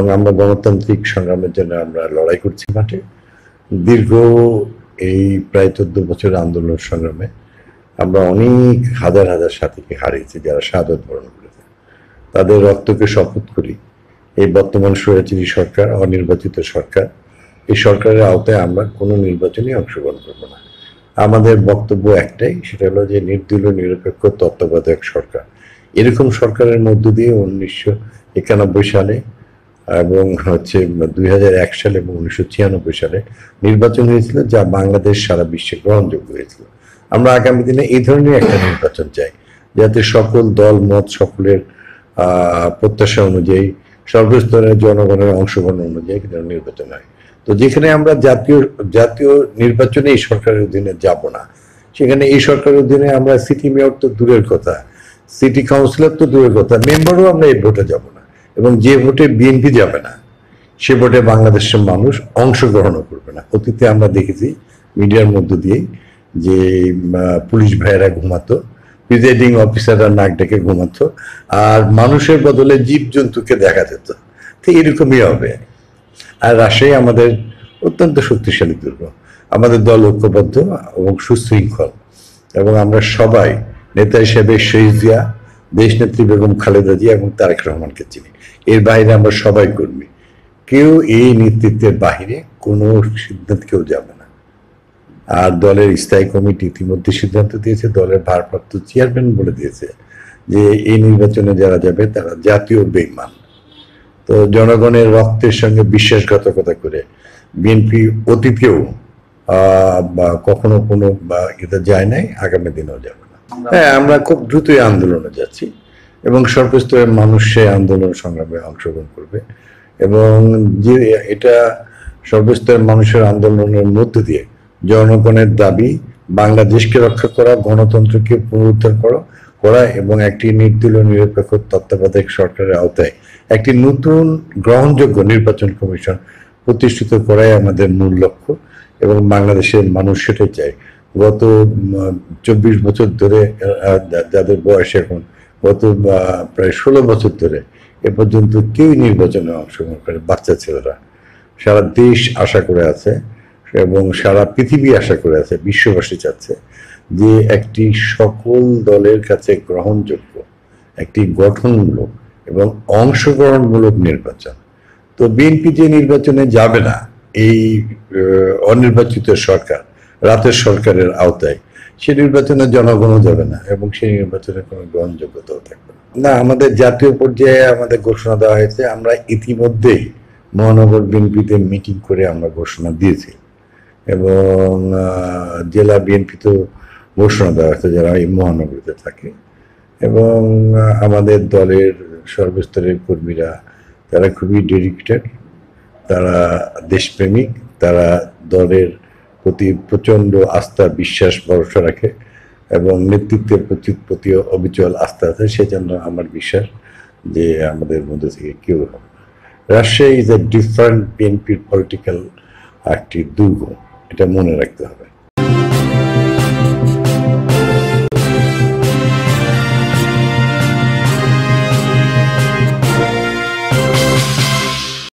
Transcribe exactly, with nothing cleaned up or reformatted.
আমরা গণতান্ত্রিক সংগ্রামের জন্য আমরা লড়াই করছি মাঠে দীর্ঘ এই প্রায় চোদ্দ বছরের আন্দোলন সংগ্রামে আমরা অনেক হাজার হাজার সাথীকে হারিয়েছি যারা শাহাদত বরণ করেছে, তাদের রক্তকে শপথ করি এই বর্তমান স্বৈরাচারী সরকার অনির্বাচিত সরকার এই সরকারের আওতায় আমরা কোনো নির্বাচনে অংশগ্রহণ করব না। আমাদের বক্তব্য একটাই, সেটা হলো যে নির্দলীয় নিরপেক্ষ তত্ত্বাবধায়ক সরকার। এরকম সরকারের মধ্য দিয়ে উনিশশো একানব্বই সালে এবং হচ্ছে দুই হাজার এক সালে এবং উনিশশো ছিয়ানব্বই সালে নির্বাচন হয়েছিল যা বাংলাদেশ সারা বিশ্বে গ্রহণযোগ্য হয়েছিল। আমরা আগামী দিনে এই ধরনের একটা নির্বাচন চাই যাতে সকল দল মত সকলের প্রত্যাশা অনুযায়ী সর্বস্তরের জনগণের অংশগ্রহণ অনুযায়ী নির্বাচন হয়। তো যেখানে আমরা জাতীয় জাতীয় নির্বাচনে এই সরকারের অধীনে যাব না, সেখানে এই সরকারের অধীনে আমরা সিটি মেয়র তো দূরের কথা, সিটি কাউন্সিলর তো দূরের কথা, মেম্বারও আমরা এই ভোটে যাব না এবং যে ভোটে বিএনপি যাবে না সে ভোটে বাংলাদেশের মানুষ অংশগ্রহণও করবে না। অতীতে আমরা দেখেছি মিডিয়ার মধ্য দিয়েই যে পুলিশ ভাইয়েরা ঘুমাতো, প্রিজাইডিং অফিসাররা নাক ডেকে ঘুমাতো, আর মানুষের বদলে জীবজন্তুকে দেখা যেত। তো এরকমই হবে। আর রাজশাহী আমাদের অত্যন্ত শক্তিশালী দুর্গ, আমাদের দল ঐক্যবদ্ধ এবং সুশৃঙ্খল এবং আমরা সবাই নেতা হিসেবে শহীদ জিয়া, দেশনেত্রী বেগম খালেদা জিয়া এবং তারেক রহমানকে চিনি। এর বাইরে আমরা সবাই কর্মী, কেউ এই নেতৃত্বের বাহিরে কোনো সিদ্ধান্ত কেউ যাবে না। আর দলের স্থায়ী কমিটি ইতিমধ্যে সিদ্ধান্ত দিয়েছে, দলের ভারপ্রাপ্ত চেয়ারম্যান বলে দিয়েছে যে এই নির্বাচনে যারা যাবে তারা জাতীয় বেঈমান। তো জনগণের রক্তের সঙ্গে বিশ্বাসঘাতকতা করে বিএনপি অতীতেও কখনো কোনো এটা যায় নাই, আগামী দিনেও যাবে না। হ্যাঁ, আমরা খুব দ্রুতই আন্দোলনে যাচ্ছি এবং সর্বস্তরের মানুষ সেই আন্দোলন সংগ্রামে অংশগ্রহণ করবে এবং যে এটা সর্বস্তরের মানুষের আন্দোলনের মধ্য দিয়ে জনগণের দাবি বাংলাদেশকে রক্ষা করা, গণতন্ত্রকে পুনরুদ্ধার করা করা এবং একটি নির্দলীয় নিরপেক্ষ তত্ত্বাবধায়ক সরকারের আওতায় একটি নতুন গ্রহণযোগ্য নির্বাচন কমিশন প্রতিষ্ঠিত করাই আমাদের মূল লক্ষ্য এবং বাংলাদেশের মানুষ সেটাই চায়। গত চব্বিশ বছর ধরে, যাদের বয়স এখন, গত প্রায় ষোলো বছর ধরে এ পর্যন্ত কেউ নির্বাচনে অংশগ্রহণ করে, বাচ্চা ছেলেরা সারা দেশ আশা করে আছে এবং সারা পৃথিবী আশা করে আছে, বিশ্ববাসী চাচ্ছে যে একটি সকল দলের কাছে গ্রহণযোগ্য, একটি গঠনমূলক এবং অংশগ্রহণমূলক নির্বাচন। তো বিএনপি যে নির্বাচনে যাবে না এই অনির্বাচিত সরকার রাতের সরকারের আওতায়, সে নির্বাচনে জনগণও যাবে না এবং সেই নির্বাচনে কোনো গ্রহণযোগ্যতাও থাকবে না। না, আমাদের জাতীয় পর্যায়ে আমাদের ঘোষণা দেওয়া হয়েছে, আমরা ইতিমধ্যেই মহানগর বিএনপিতে মিটিং করে আমরা ঘোষণা দিয়েছি এবং জেলা বিএনপিতেও ঘোষণা দেওয়া হয়েছে যারা এই মহানগরীতে থাকে এবং আমাদের দলের সর্বস্তরের কর্মীরা তারা খুবই ডেডিকেটেড, তারা দেশপ্রেমিক, তারা দলের প্রতি প্রচণ্ড আস্থা বিশ্বাস ভরসা রাখে এবং নেতৃত্বের প্রতি প্রতি অবিচল আস্থা আছে। সেজন্য আমার বিশ্বাস যে আমাদের মধ্যে থেকে কেউ হবে না। রাজশাহী ইজ এ ডিফারেন্ট বিএনপির পলিটিক্যাল একটি দুর্গ, এটা মনে রাখতে হবে।